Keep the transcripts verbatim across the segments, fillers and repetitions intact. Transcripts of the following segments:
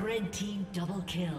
Red team double kill.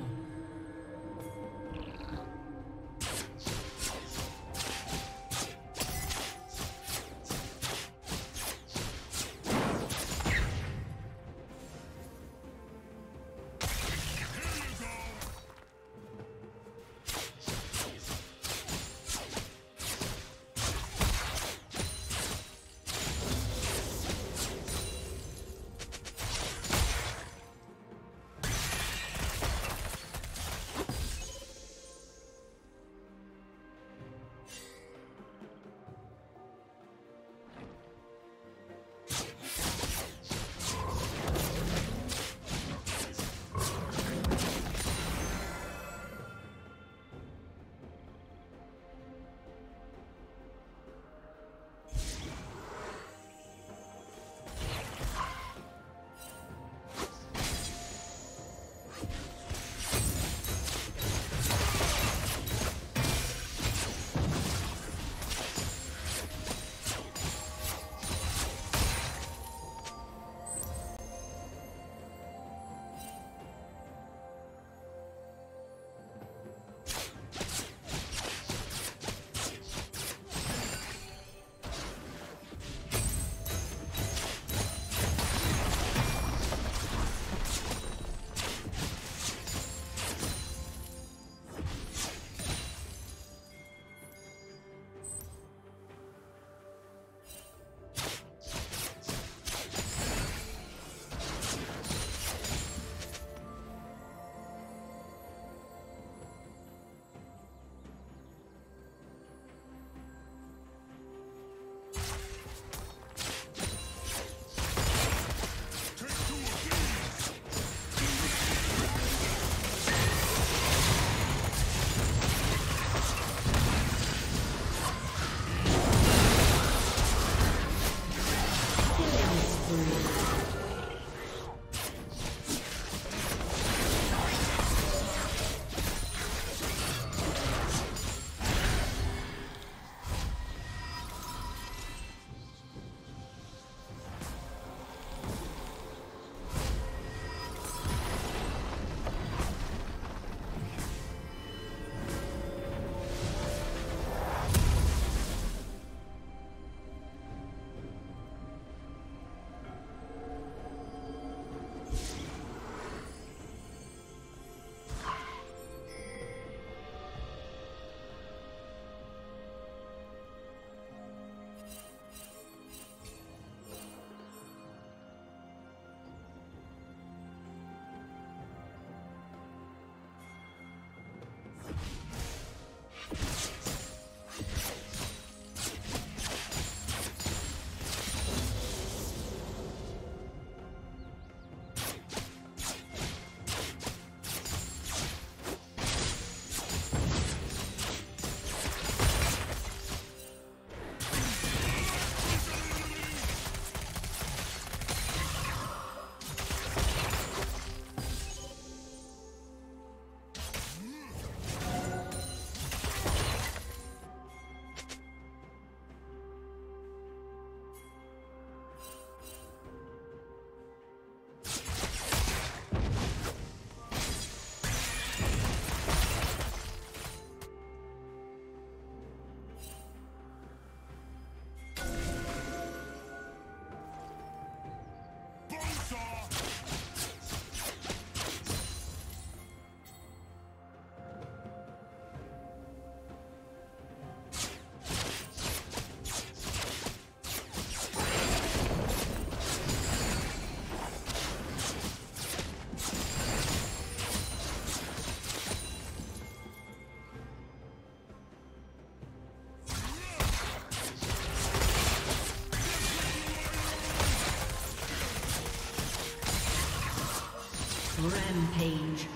Rampage.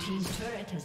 Team's turret has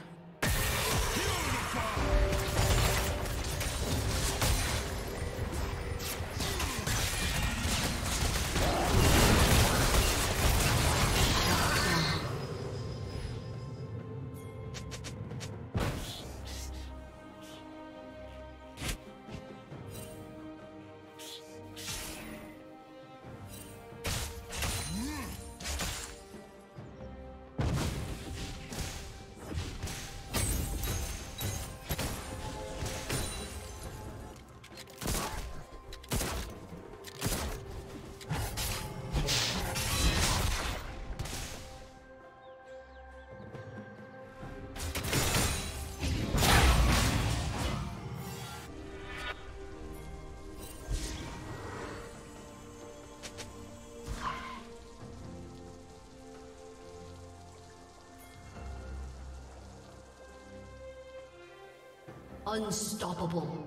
Unstoppable.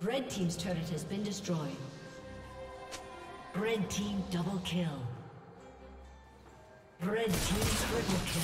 Red team's turret has been destroyed. Red team double kill. Red team triple kill.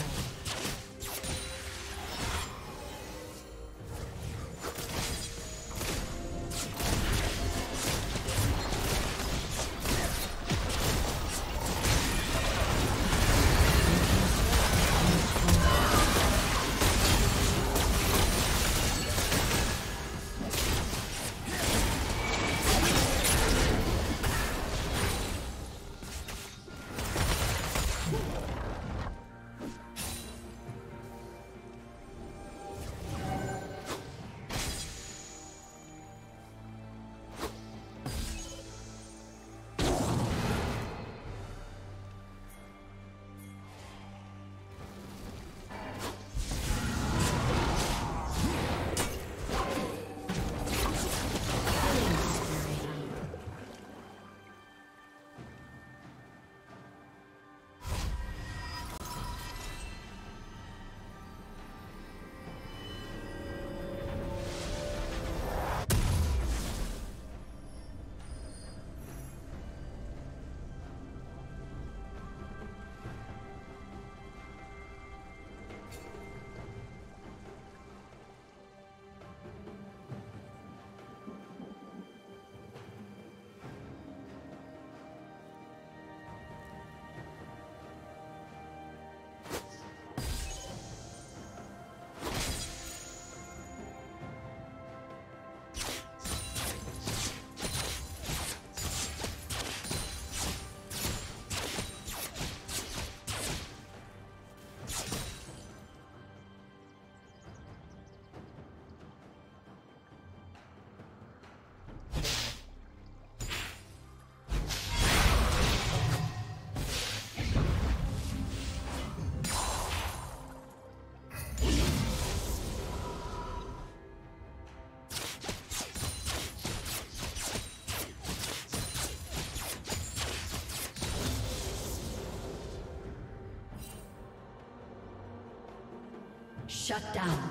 Shut down.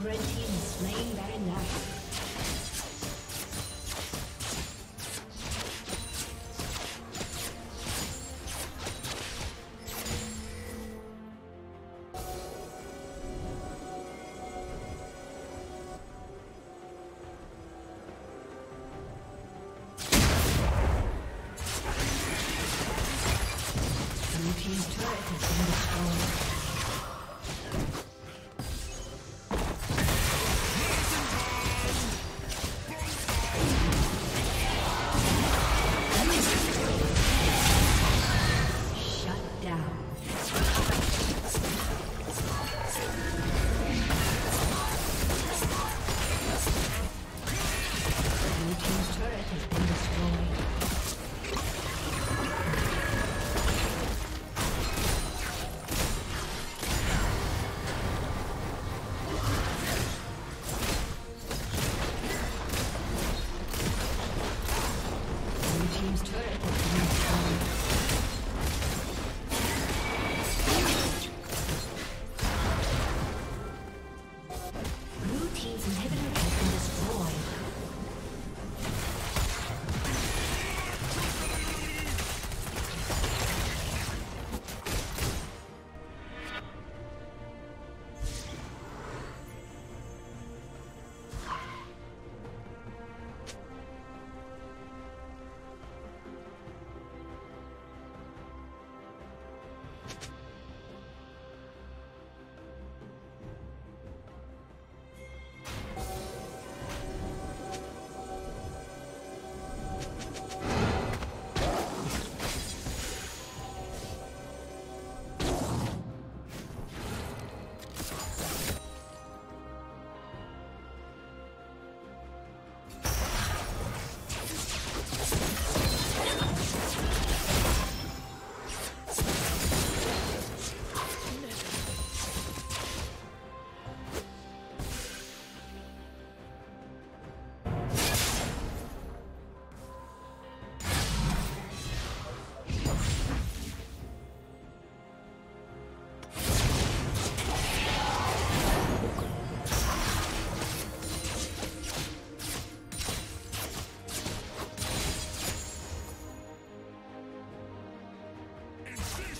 Red team is slain Baron Nashor.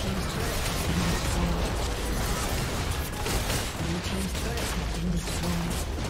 team's turret has been destroyed.